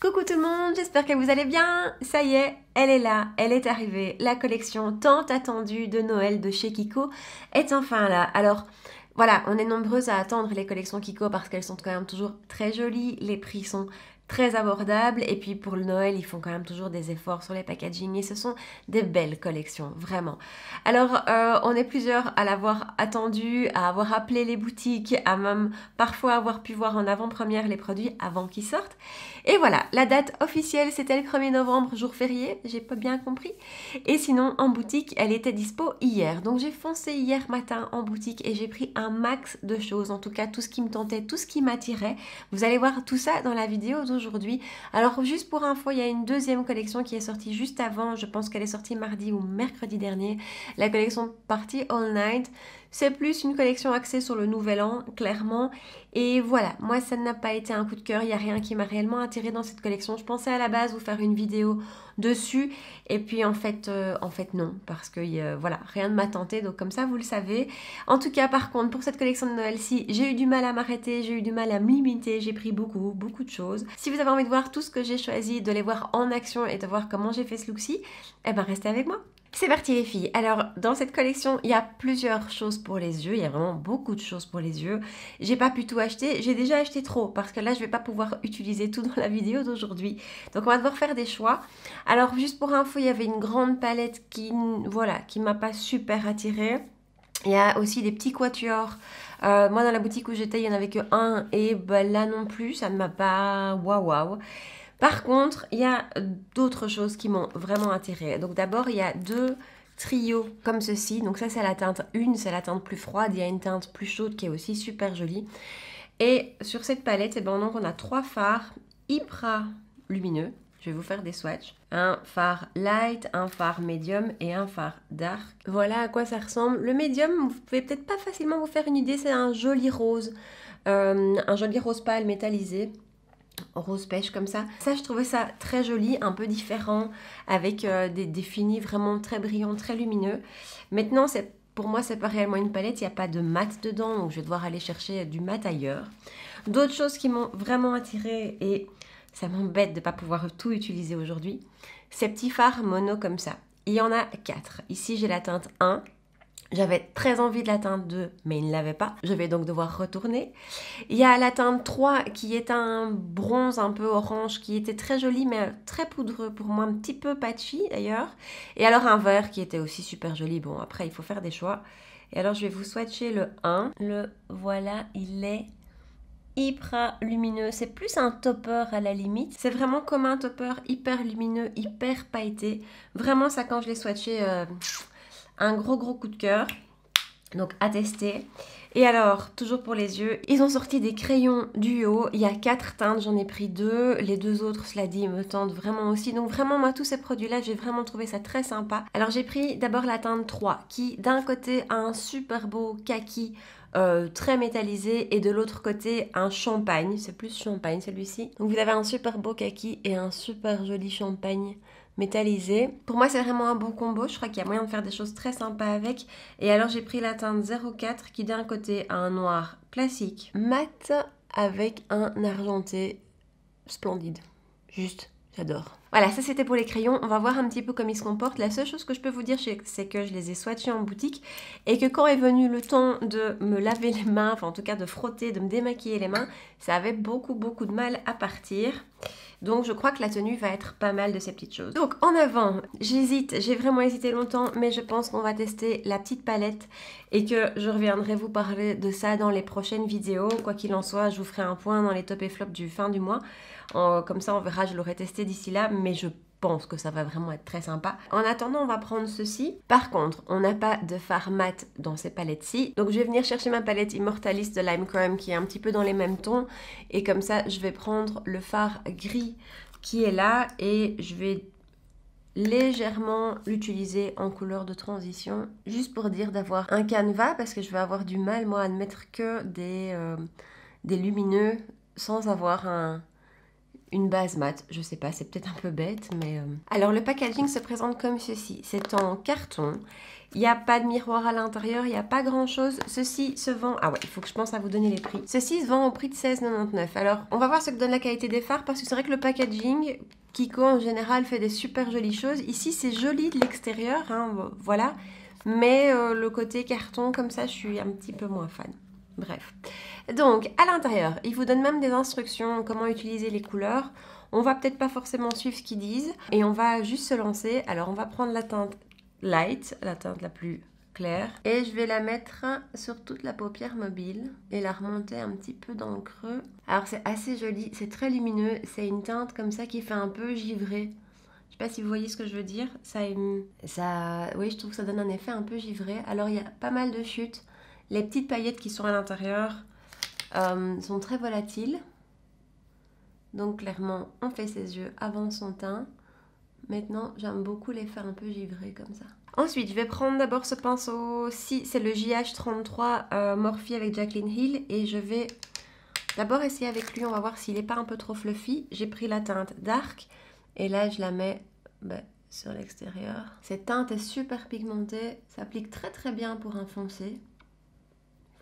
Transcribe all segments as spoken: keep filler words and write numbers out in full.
Coucou tout le monde, j'espère que vous allez bien. Ça y est, elle est là, elle est arrivée. La collection tant attendue de Noël de chez Kiko est enfin là. Alors voilà, on est nombreuses à attendre les collections Kiko parce qu'elles sont quand même toujours très jolies, les prix sont très abordables et puis pour le Noël, ils font quand même toujours des efforts sur les packaging et ce sont des belles collections, vraiment. Alors, euh, on est plusieurs à l'avoir attendu, à avoir appelé les boutiques, à même parfois avoir pu voir en avant-première les produits avant qu'ils sortent. Et voilà, la date officielle, c'était le premier novembre, jour férié, j'ai pas bien compris. Et sinon, en boutique, elle était dispo hier. Donc, j'ai foncé hier matin en boutique et j'ai pris un max de choses, en tout cas, tout ce qui me tentait, tout ce qui m'attirait. Vous allez voir tout ça dans la vidéo aujourd'hui. Alors juste pour info, il y a une deuxième collection qui est sortie juste avant, je pense qu'elle est sortie mardi ou mercredi dernier, la collection Party All Night. C'est plus une collection axée sur le nouvel an, clairement. Et voilà, moi ça n'a pas été un coup de cœur, il n'y a rien qui m'a réellement attirée dans cette collection. Je pensais à la base vous faire une vidéo dessus, et puis en fait, euh, en fait non, parce que euh, voilà, rien ne m'a tenté, donc comme ça vous le savez. En tout cas, par contre, pour cette collection de Noël-ci, j'ai eu du mal à m'arrêter, j'ai eu du mal à me limiter, j'ai pris beaucoup, beaucoup de choses. Si vous avez envie de voir tout ce que j'ai choisi, de les voir en action et de voir comment j'ai fait ce look-ci, eh ben restez avec moi. C'est parti les filles. Alors dans cette collection, il y a plusieurs choses pour les yeux, il y a vraiment beaucoup de choses pour les yeux. J'ai pas pu tout acheter, j'ai déjà acheté trop parce que là je vais pas pouvoir utiliser tout dans la vidéo d'aujourd'hui. Donc on va devoir faire des choix. Alors juste pour info, il y avait une grande palette qui voilà, qui m'a pas super attirée. Il y a aussi des petits quatuors. Euh, moi dans la boutique où j'étais, il y en avait que un et ben, là non plus, ça ne m'a pas waouh waouh. Par contre, il y a d'autres choses qui m'ont vraiment attirée. Donc d'abord, il y a deux trios comme ceci. Donc ça, c'est la teinte une, c'est la teinte plus froide. Il y a une teinte plus chaude qui est aussi super jolie. Et sur cette palette, eh ben, donc, on a trois fards hyper lumineux. Je vais vous faire des swatchs. Un fard light, un fard medium et un fard dark. Voilà à quoi ça ressemble. Le medium, vous pouvez peut-être pas facilement vous faire une idée. C'est un joli rose, euh, un joli rose pâle métallisé. Rose pêche comme ça. Ça, je trouvais ça très joli, un peu différent, avec euh, des, des finis vraiment très brillants, très lumineux. Maintenant, pour moi, c'est pas réellement une palette, il n'y a pas de mat dedans, donc je vais devoir aller chercher du mat ailleurs. D'autres choses qui m'ont vraiment attirée, et ça m'embête de ne pas pouvoir tout utiliser aujourd'hui, ces petits fards mono comme ça. Il y en a quatre. Ici, j'ai la teinte un. J'avais très envie de la teinte deux, mais il ne l'avait pas. Je vais donc devoir retourner. Il y a la teinte trois qui est un bronze un peu orange qui était très joli, mais très poudreux pour moi, un petit peu patchy d'ailleurs. Et alors un vert qui était aussi super joli. Bon, après, il faut faire des choix. Et alors, je vais vous swatcher le un. Le voilà, il est hyper lumineux. C'est plus un topper à la limite. C'est vraiment comme un topper hyper lumineux, hyper pailleté. Vraiment, ça, quand je l'ai swatché... Euh... un gros gros coup de cœur, donc à tester. Et alors, toujours pour les yeux, ils ont sorti des crayons duo. Il y a quatre teintes, j'en ai pris deux. Les deux autres, cela dit, me tentent vraiment aussi. Donc vraiment, moi, tous ces produits-là, j'ai vraiment trouvé ça très sympa. Alors, j'ai pris d'abord la teinte trois, qui d'un côté a un super beau kaki euh, très métallisé et de l'autre côté un champagne. C'est plus champagne celui-ci. Donc vous avez un super beau kaki et un super joli champagne métallisé. Pour moi, c'est vraiment un bon combo. Je crois qu'il y a moyen de faire des choses très sympas avec. Et alors, j'ai pris la teinte zéro quatre qui d'un côté a un noir classique mat avec un argenté splendide. Juste, j'adore. Voilà, ça c'était pour les crayons. On va voir un petit peu comme ils se comportent. La seule chose que je peux vous dire, c'est que je les ai swatchés en boutique et que quand est venu le temps de me laver les mains, enfin en tout cas de frotter, de me démaquiller les mains, ça avait beaucoup beaucoup de mal à partir. Donc je crois que la tenue va être pas mal de ces petites choses. Donc en avant, j'hésite, j'ai vraiment hésité longtemps, mais je pense qu'on va tester la petite palette et que je reviendrai vous parler de ça dans les prochaines vidéos. Quoi qu'il en soit, je vous ferai un point dans les top et flop du fin du mois. En, comme ça on verra, je l'aurai testé d'ici là, mais je pense que ça va vraiment être très sympa. En attendant, on va prendre ceci. Par contre, on n'a pas de fard mat dans ces palettes-ci. Donc je vais venir chercher ma palette Immortaliste de Lime Crime qui est un petit peu dans les mêmes tons. Et comme ça, je vais prendre le fard gris qui est là et je vais légèrement l'utiliser en couleur de transition. Juste pour dire d'avoir un canevas parce que je vais avoir du mal, moi, à ne mettre que des, euh, des lumineux sans avoir un... une base mate, je sais pas, c'est peut-être un peu bête, mais... Euh... Alors le packaging se présente comme ceci, c'est en carton, il n'y a pas de miroir à l'intérieur, il n'y a pas grand-chose. Ceci se vend... Ah ouais, il faut que je pense à vous donner les prix. Ceci se vend au prix de seize euros quatre-vingt-dix-neuf. Alors, on va voir ce que donne la qualité des fards, parce que c'est vrai que le packaging, Kiko en général fait des super jolies choses. Ici, c'est joli de l'extérieur, hein, voilà, mais euh, le côté carton, comme ça, je suis un petit peu moins fan. Bref. Donc, à l'intérieur, ils vous donnent même des instructions, comment utiliser les couleurs. On va peut-être pas forcément suivre ce qu'ils disent, et on va juste se lancer. Alors, on va prendre la teinte Light, la teinte la plus claire, et je vais la mettre sur toute la paupière mobile et la remonter un petit peu dans le creux. Alors c'est assez joli, c'est très lumineux, c'est une teinte comme ça qui fait un peu givré. Je sais pas si vous voyez ce que je veux dire, ça, ça, oui, je trouve que ça donne un effet un peu givré. Alors il y a pas mal de chutes, les petites paillettes qui sont à l'intérieur euh, sont très volatiles. Donc clairement on fait ses yeux avant son teint. Maintenant, j'aime beaucoup les faire un peu givrés comme ça. Ensuite, je vais prendre d'abord ce pinceau-ci, c'est le J H trente-trois euh, Morphe avec Jaclyn Hill. Et je vais d'abord essayer avec lui, on va voir s'il n'est pas un peu trop fluffy. J'ai pris la teinte Dark et là, je la mets bah, sur l'extérieur. Cette teinte est super pigmentée, s'applique très très bien pour un foncé.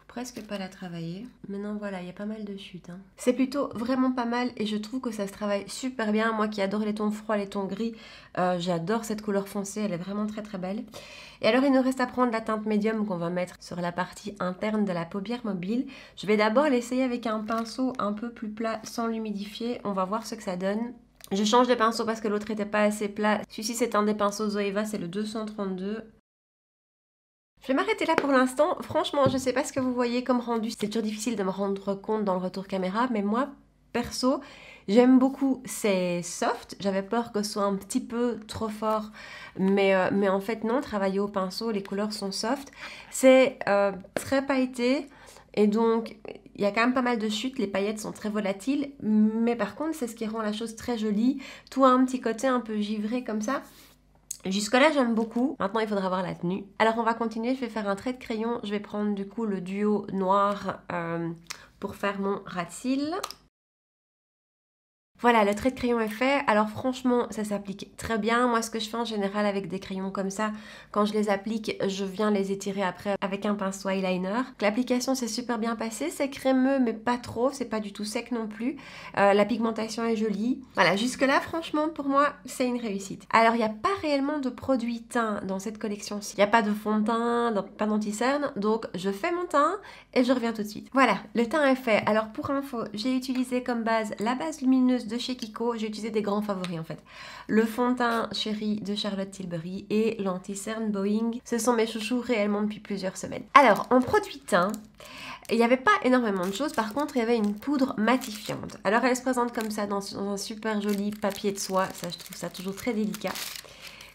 Presque pas la travailler. Maintenant voilà, il y a pas mal de chutes. Hein. C'est plutôt vraiment pas mal et je trouve que ça se travaille super bien. Moi qui adore les tons froids, les tons gris, euh, j'adore cette couleur foncée, elle est vraiment très très belle. Et alors il nous reste à prendre la teinte médium qu'on va mettre sur la partie interne de la paupière mobile. Je vais d'abord l'essayer avec un pinceau un peu plus plat sans l'humidifier. On va voir ce que ça donne. Je change de pinceau parce que l'autre n'était pas assez plat. Celui-ci c'est un des pinceaux Zoeva, c'est le deux cent trente-deux. Je vais m'arrêter là pour l'instant. Franchement, je sais pas ce que vous voyez comme rendu. C'est toujours difficile de me rendre compte dans le retour caméra, mais moi, perso, j'aime beaucoup. C'est soft. J'avais peur que ce soit un petit peu trop fort, mais, euh, mais en fait non, travailler au pinceau, les couleurs sont soft. C'est euh, très pailleté et donc il y a quand même pas mal de chutes. Les paillettes sont très volatiles, mais par contre, c'est ce qui rend la chose très jolie. Tout a un petit côté un peu givré comme ça. Jusque-là, j'aime beaucoup. Maintenant, il faudra voir la tenue. Alors, on va continuer. Je vais faire un trait de crayon. Je vais prendre du coup le duo noir euh, pour faire mon rat-cils. Voilà, le trait de crayon est fait. Alors franchement, ça s'applique très bien. Moi, ce que je fais en général avec des crayons comme ça, quand je les applique, je viens les étirer après avec un pinceau eyeliner. L'application s'est super bien passée. C'est crémeux, mais pas trop. C'est pas du tout sec non plus. Euh, la pigmentation est jolie. Voilà, jusque-là, franchement, pour moi, c'est une réussite. Alors, il n'y a pas réellement de produits teints dans cette collection-ci. Il n'y a pas de fond de teint, pas d'anti-cerne. Donc, je fais mon teint et je reviens tout de suite. Voilà, le teint est fait. Alors, pour info, j'ai utilisé comme base la base lumineuse de chez Kiko, j'ai utilisé des grands favoris en fait. Le fond de teint Chérie de Charlotte Tilbury et l'anti-cerne Boeing. Ce sont mes chouchous réellement depuis plusieurs semaines. Alors, en produit teint, il n'y avait pas énormément de choses. Par contre, il y avait une poudre matifiante. Alors, elle se présente comme ça dans un super joli papier de soie. Ça, je trouve ça toujours très délicat.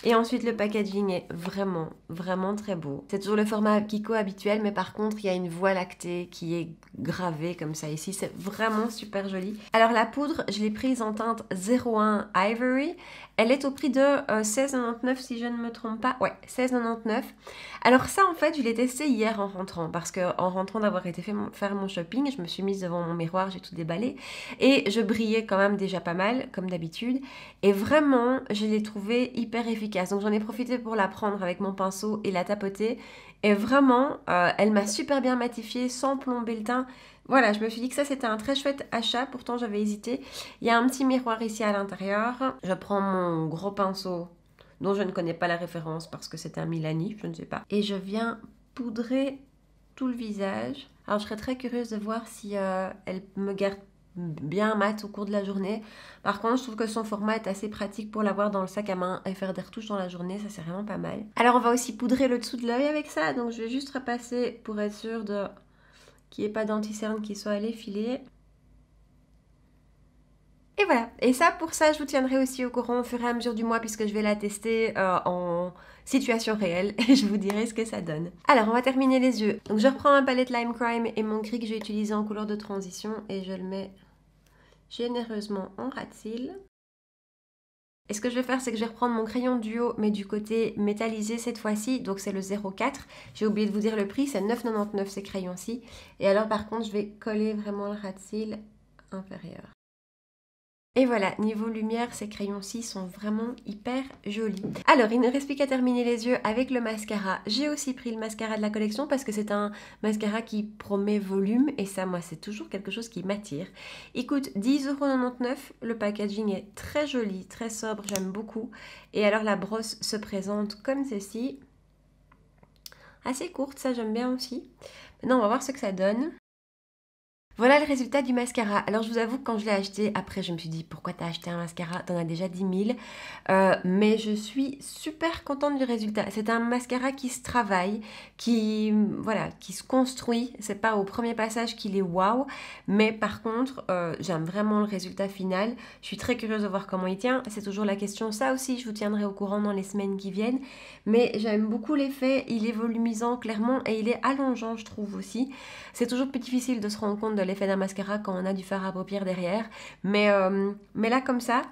Et ensuite, le packaging est vraiment, vraiment très beau. C'est toujours le format Kiko habituel, mais par contre, il y a une voie lactée qui est gravée comme ça ici. C'est vraiment super joli. Alors, la poudre, je l'ai prise en teinte zéro un Ivory. Elle est au prix de euh, seize euros quatre-vingt-dix-neuf si je ne me trompe pas. Ouais, seize euros quatre-vingt-dix-neuf. Alors ça, en fait, je l'ai testé hier en rentrant. Parce qu'en rentrant d'avoir été fait mon, faire mon shopping, je me suis mise devant mon miroir, j'ai tout déballé. Et je brillais quand même déjà pas mal, comme d'habitude. Et vraiment, je l'ai trouvé hyper efficace. Donc j'en ai profité pour la prendre avec mon pinceau et la tapoter. Et vraiment, euh, elle m'a super bien matifiée sans plomber le teint. Voilà, je me suis dit que ça c'était un très chouette achat. Pourtant j'avais hésité. Il y a un petit miroir ici à l'intérieur. Je prends mon gros pinceau dont je ne connais pas la référence parce que c'est un Milani, je ne sais pas. Et je viens poudrer tout le visage. Alors je serais très curieuse de voir si euh, elle me garde bien mat au cours de la journée. Par contre, je trouve que son format est assez pratique pour l'avoir dans le sac à main et faire des retouches dans la journée, ça c'est vraiment pas mal. Alors on va aussi poudrer le dessous de l'œil avec ça, donc je vais juste repasser pour être sûre de qu'il n'y ait pas d'anti-cerne qui soit allé filer. Et voilà, et ça pour ça je vous tiendrai aussi au courant au fur et à mesure du mois puisque je vais la tester euh, en situation réelle et je vous dirai ce que ça donne. Alors on va terminer les yeux. Donc je reprends ma palette Lime Crime et mon gris que j'ai utilisé en couleur de transition et je le mets généreusement en rat-cils. Et ce que je vais faire, c'est que je vais reprendre mon crayon duo, mais du côté métallisé cette fois-ci. Donc c'est le zéro quatre. J'ai oublié de vous dire le prix, c'est neuf euros quatre-vingt-dix-neuf ces crayons-ci. Et alors par contre, je vais coller vraiment le rat-cils inférieur. Et voilà, niveau lumière, ces crayons-ci sont vraiment hyper jolis. Alors, il ne reste plus qu'à terminer les yeux avec le mascara. J'ai aussi pris le mascara de la collection parce que c'est un mascara qui promet volume et ça, moi, c'est toujours quelque chose qui m'attire. Il coûte dix euros quatre-vingt-dix-neuf, le packaging est très joli, très sobre, j'aime beaucoup. Et alors, la brosse se présente comme ceci. Assez courte, ça j'aime bien aussi. Maintenant, on va voir ce que ça donne. Voilà le résultat du mascara. Alors, je vous avoue que quand je l'ai acheté, après, je me suis dit, pourquoi t'as acheté un mascara? T'en as déjà dix mille. Euh, mais je suis super contente du résultat. C'est un mascara qui se travaille, qui, voilà, qui se construit. C'est pas au premier passage qu'il est waouh. Mais par contre, euh, j'aime vraiment le résultat final. Je suis très curieuse de voir comment il tient. C'est toujours la question. Ça aussi, je vous tiendrai au courant dans les semaines qui viennent. Mais j'aime beaucoup l'effet. Il est volumisant, clairement, et il est allongeant, je trouve aussi. C'est toujours plus difficile de se rendre compte de l'effet d'un mascara quand on a du fard à paupières derrière, mais, euh, mais là comme ça,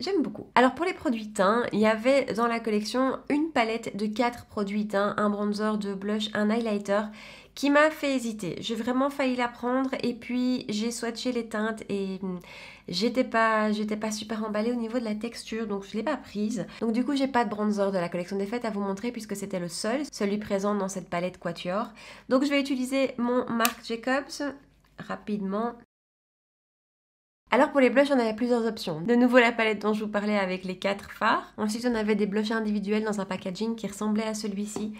j'aime beaucoup. Alors pour les produits teints, il y avait dans la collection une palette de quatre produits teints, un bronzer, deux blushs, un highlighter, qui m'a fait hésiter. J'ai vraiment failli la prendre et puis j'ai swatché les teintes et j'étais pas, j'étais pas super emballée au niveau de la texture, donc je l'ai pas prise. Donc du coup j'ai pas de bronzer de la collection des fêtes à vous montrer puisque c'était le seul, celui présent dans cette palette Quatuor. Donc je vais utiliser mon Marc Jacobs rapidement. Alors pour les blushs, on avait plusieurs options. De nouveau la palette dont je vous parlais avec les quatre fards. Ensuite, on avait des blushs individuels dans un packaging qui ressemblait à celui-ci,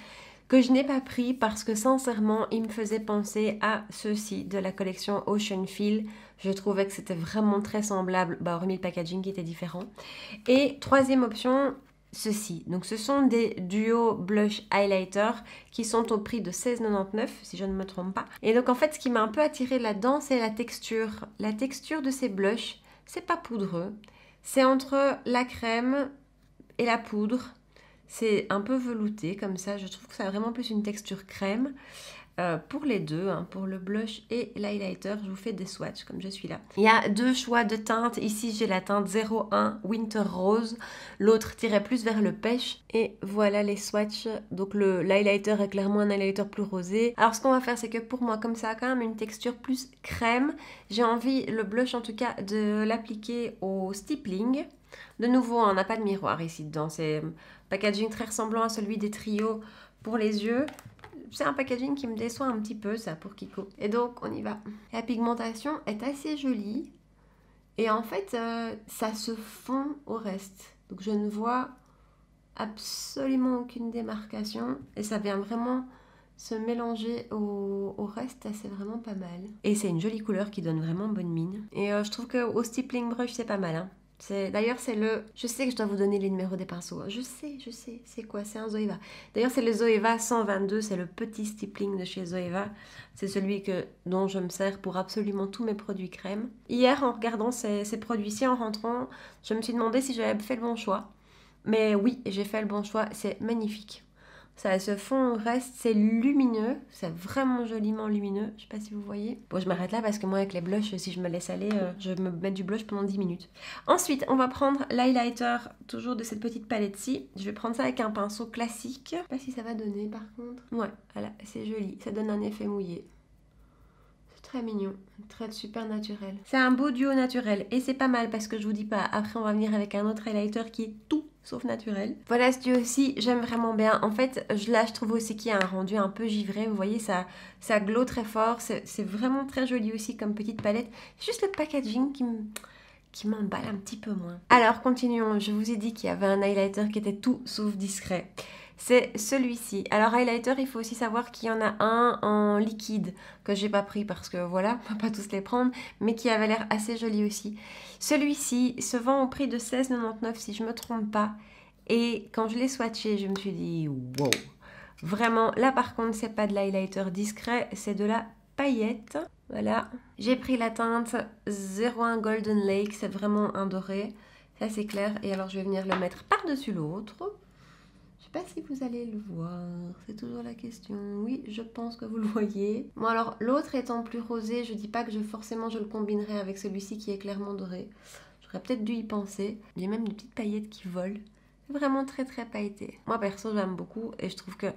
que je n'ai pas pris parce que sincèrement, il me faisait penser à ceux-ci de la collection Ocean Feel. Je trouvais que c'était vraiment très semblable, bah, hormis le packaging qui était différent. Et troisième option, ceci. Donc ce sont des duo blush highlighter qui sont au prix de seize euros quatre-vingt-dix-neuf si je ne me trompe pas. Et donc en fait ce qui m'a un peu attirée là-dedans, c'est la texture. La texture de ces blushs, c'est pas poudreux. C'est entre la crème et la poudre. C'est un peu velouté comme ça. Je trouve que ça a vraiment plus une texture crème. Euh, pour les deux, hein, pour le blush et l'highlighter, je vous fais des swatchs comme je suis là. Il y a deux choix de teintes. Ici, j'ai la teinte zéro un Winter Rose. L'autre tirait plus vers le pêche. Et voilà les swatchs. Donc le l'highlighter est clairement un highlighter plus rosé. Alors ce qu'on va faire, c'est que pour moi, comme ça a quand même une texture plus crème, j'ai envie, le blush en tout cas, de l'appliquer au stippling. De nouveau, on n'a pas de miroir ici dedans. C'est un packaging très ressemblant à celui des trios pour les yeux. C'est un packaging qui me déçoit un petit peu, ça, pour Kiko. Et donc, on y va. La pigmentation est assez jolie. Et en fait, euh, ça se fond au reste. Donc, je ne vois absolument aucune démarcation. Et ça vient vraiment se mélanger au, au reste. C'est vraiment pas mal. Et c'est une jolie couleur qui donne vraiment bonne mine. Et euh, je trouve qu'au stippling brush, c'est pas mal, hein. D'ailleurs, c'est le... Je sais que je dois vous donner les numéros des pinceaux. Je sais, je sais. C'est quoi? C'est un Zoeva. D'ailleurs, c'est le Zoeva cent vingt-deux. C'est le petit stippling de chez Zoeva. C'est celui que... dont je me sers pour absolument tous mes produits crème. Hier, en regardant ces, ces produits-ci, en rentrant, je me suis demandé si j'avais fait le bon choix. Mais oui, j'ai fait le bon choix. C'est magnifique. Ça se fond au reste. C'est lumineux. C'est vraiment joliment lumineux. Je sais pas si vous voyez. Bon, je m'arrête là parce que moi, avec les blushs, si je me laisse aller, euh, je me mets du blush pendant dix minutes. Ensuite, on va prendre l'highlighter, toujours de cette petite palette-ci. Je vais prendre ça avec un pinceau classique. Je sais pas si ça va donner, par contre. Ouais, voilà, c'est joli. Ça donne un effet mouillé. C'est très mignon. Très super naturel. C'est un beau duo naturel. Et c'est pas mal parce que je vous dis pas. Après, on va venir avec un autre highlighter qui est tout sauf naturel. Voilà, celui aussi, j'aime vraiment bien. En fait, là, je trouve aussi qu'il y a un rendu un peu givré. Vous voyez, ça, ça glow très fort. C'est vraiment très joli aussi comme petite palette. Juste le packaging qui me... qui m'emballe un petit peu moins. Alors, continuons. Je vous ai dit qu'il y avait un highlighter qui était tout sauf discret. C'est celui-ci. Alors, highlighter, il faut aussi savoir qu'il y en a un en liquide que j'ai pas pris parce que voilà, on va pas tous les prendre, mais qui avait l'air assez joli aussi. Celui-ci se vend au prix de seize euros quatre-vingt-dix-neuf si je me trompe pas. Et quand je l'ai swatché, je me suis dit wow. Vraiment, là par contre, c'est pas de l'highlighter discret, c'est de la paillette. Voilà, j'ai pris la teinte zéro un Golden Lake, c'est vraiment un doré, ça c'est clair. Et alors je vais venir le mettre par-dessus l'autre. Je sais pas si vous allez le voir, c'est toujours la question. Oui, je pense que vous le voyez. Bon alors, l'autre étant plus rosé, je dis pas que je, forcément je le combinerai avec celui-ci qui est clairement doré. J'aurais peut-être dû y penser. Il y a même des petites paillettes qui volent. C'est vraiment très très pailleté. Moi perso, j'aime beaucoup et je trouve que...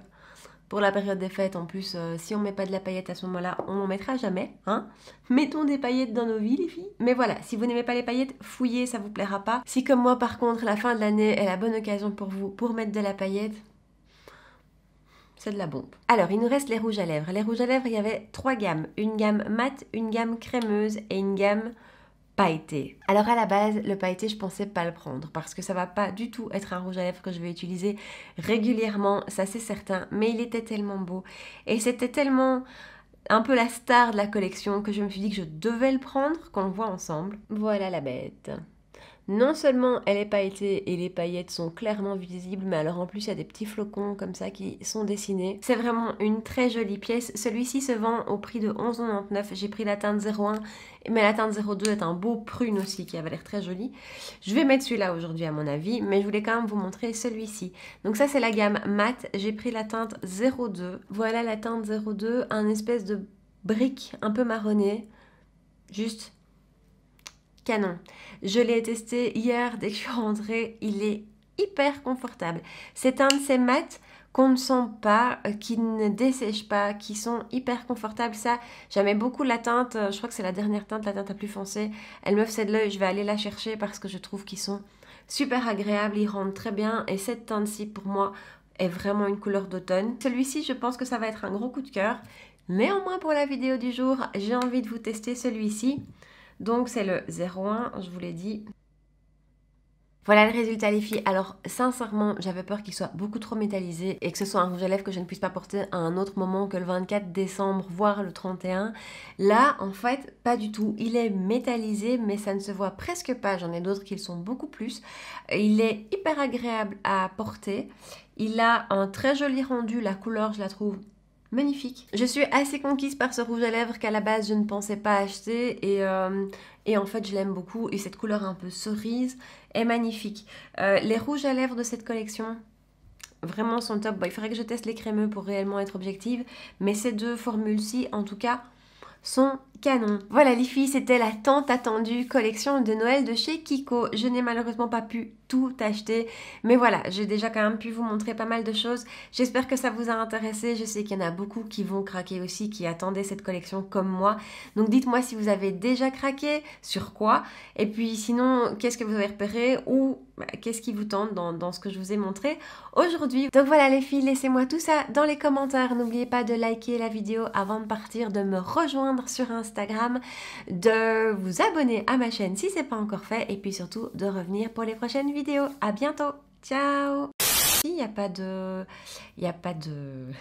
pour la période des fêtes. En plus, euh, si on ne met pas de la paillette à ce moment-là, on n'en mettra jamais, hein. Mettons des paillettes dans nos vies, les filles. Mais voilà, si vous n'aimez pas les paillettes, fouillez, ça vous plaira pas. Si comme moi, par contre, la fin de l'année est la bonne occasion pour vous pour mettre de la paillette, c'est de la bombe. Alors, il nous reste les rouges à lèvres. Les rouges à lèvres, il y avait trois gammes. Une gamme mate, une gamme crémeuse et une gamme pailleté. Alors à la base, le pailleté, je pensais pas le prendre parce que ça va pas du tout être un rouge à lèvres que je vais utiliser régulièrement, ça c'est certain, mais il était tellement beau et c'était tellement un peu la star de la collection que je me suis dit que je devais le prendre, qu'on le voit ensemble. Voilà la bête. Non seulement elle est pailletée et les paillettes sont clairement visibles, mais alors en plus il y a des petits flocons comme ça qui sont dessinés. C'est vraiment une très jolie pièce. Celui-ci se vend au prix de onze euros quatre-vingt-dix-neuf. J'ai pris la teinte zéro un, mais la teinte zéro deux est un beau prune aussi qui avait l'air très joli. Je vais mettre celui-là aujourd'hui à mon avis, mais je voulais quand même vous montrer celui-ci. Donc ça c'est la gamme mat. J'ai pris la teinte zéro deux. Voilà la teinte zéro deux, un espèce de brique un peu marronné. Juste... canon. Je l'ai testé hier dès que je suis rentrée, il est hyper confortable. C'est un de ces mats qu'on ne sent pas, qui ne dessèche pas, qui sont hyper confortables. Ça, j'aimais beaucoup la teinte, je crois que c'est la dernière teinte, la teinte la plus foncée. Elle me fait de l'œil, je vais aller la chercher parce que je trouve qu'ils sont super agréables, ils rendent très bien et cette teinte-ci pour moi est vraiment une couleur d'automne. Celui-ci, je pense que ça va être un gros coup de cœur. Néanmoins pour la vidéo du jour, j'ai envie de vous tester celui-ci. Donc c'est le zéro un, je vous l'ai dit. Voilà le résultat les filles. Alors sincèrement, j'avais peur qu'il soit beaucoup trop métallisé et que ce soit un rouge à lèvres que je ne puisse pas porter à un autre moment que le vingt-quatre décembre, voire le trente et un. Là, en fait, pas du tout. Il est métallisé, mais ça ne se voit presque pas. J'en ai d'autres qui le sont beaucoup plus. Il est hyper agréable à porter. Il a un très joli rendu. La couleur, je la trouve magnifique. Je suis assez conquise par ce rouge à lèvres qu'à la base je ne pensais pas acheter et, euh, et en fait je l'aime beaucoup et cette couleur un peu cerise est magnifique. Euh, les rouges à lèvres de cette collection vraiment sont top. Bon, il faudrait que je teste les crémeux pour réellement être objective, mais ces deux formules-ci en tout cas sont canon. Voilà les filles, c'était la tant attendue collection de Noël de chez Kiko. Je n'ai malheureusement pas pu tout acheter, mais voilà, j'ai déjà quand même pu vous montrer pas mal de choses. J'espère que ça vous a intéressé. Je sais qu'il y en a beaucoup qui vont craquer aussi, qui attendaient cette collection comme moi. Donc dites-moi si vous avez déjà craqué, sur quoi, et puis sinon, qu'est-ce que vous avez repéré ou bah, qu'est-ce qui vous tente dans, dans ce que je vous ai montré aujourd'hui. Donc voilà les filles, laissez-moi tout ça dans les commentaires. N'oubliez pas de liker la vidéo avant de partir, de me rejoindre sur Instagram. Instagram, de vous abonner à ma chaîne si c'est pas encore fait et puis surtout de revenir pour les prochaines vidéos. À bientôt, ciao. Il n'y a pas de... Il n'y a pas de...